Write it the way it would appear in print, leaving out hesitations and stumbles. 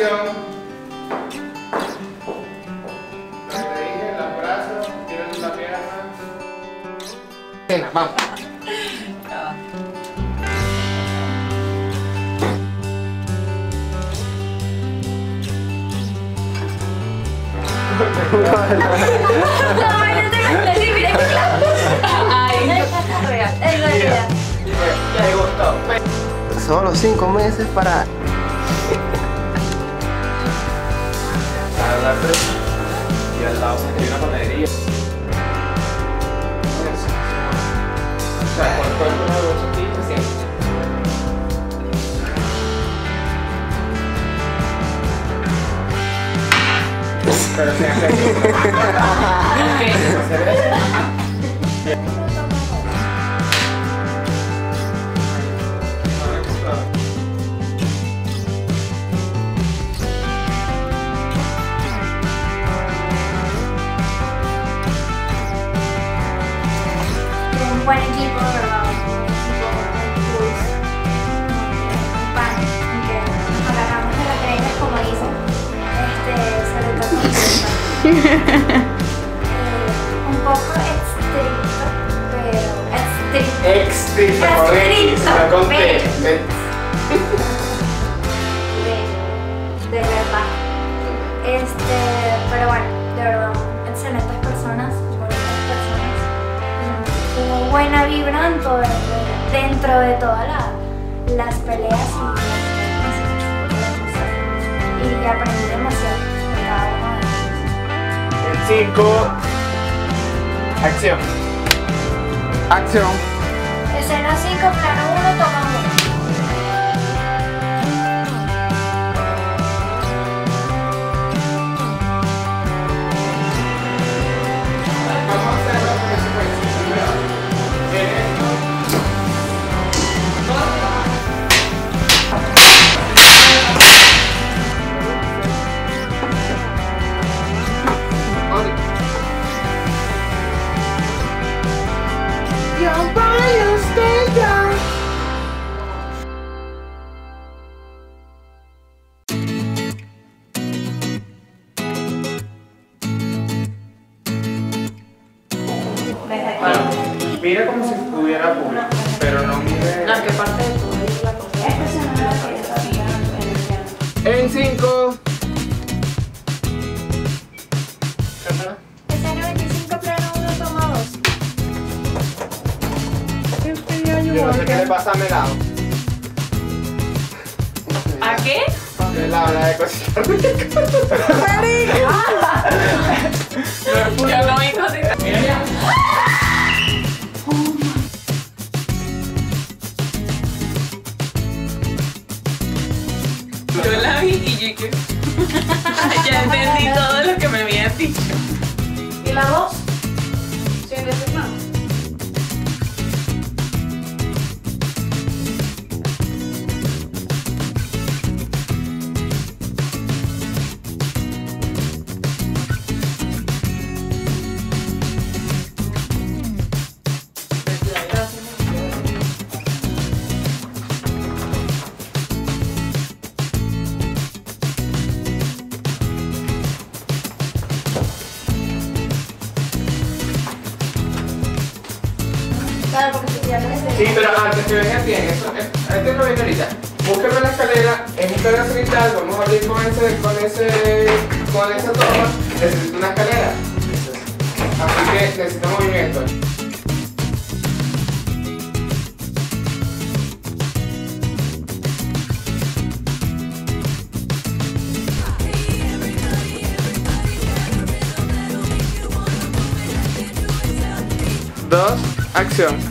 Despacio. Como te dije, los brazos, tirando la pierna. Venga, vamos. No, yo te comprendí, mira que claro. Es realidad. Me gustó. Solo 5 meses para... Y al lado se tiene una panadería. O sea, por cuerpo de los chiquitos siempre. Pero se hace aquí. Buen equipo, ¿verdad? Un equipo impulso, un pan, que nos agarramos de las creencias, como dicen, un poco estricto, pero estricto, de verdad, pero bueno, de verdad, excelentes personas, buena vibra dentro de todas las peleas y aprendí demasiado de cada uno de ellos. En 5, acción. Acción. Escena 5, plano 1, toma 1. Mira como si estuviera público, pero no mire. No, que parte de tu es la cosa. Esta se me en 5. Cámara. Escena 25, plano 1, toma 2. Yo no sé qué le pasa a Melado. ¿A qué? Melado, la de cocinar. ¡Marico! Ya no hay cositas. Mira ya. Yo la vi y yo que... ya entendí todo lo que me habías dicho. ¿Y la voz? ¿Sí en ese plano? Claro, porque si ya no es el... Sí, pero antes que vengan bien, este lo viene ahorita. Búsquenme la escalera, es escalera solitaria, vamos a abrir con esa toma. Necesito una escalera. Así que necesito movimiento. Dos, acción.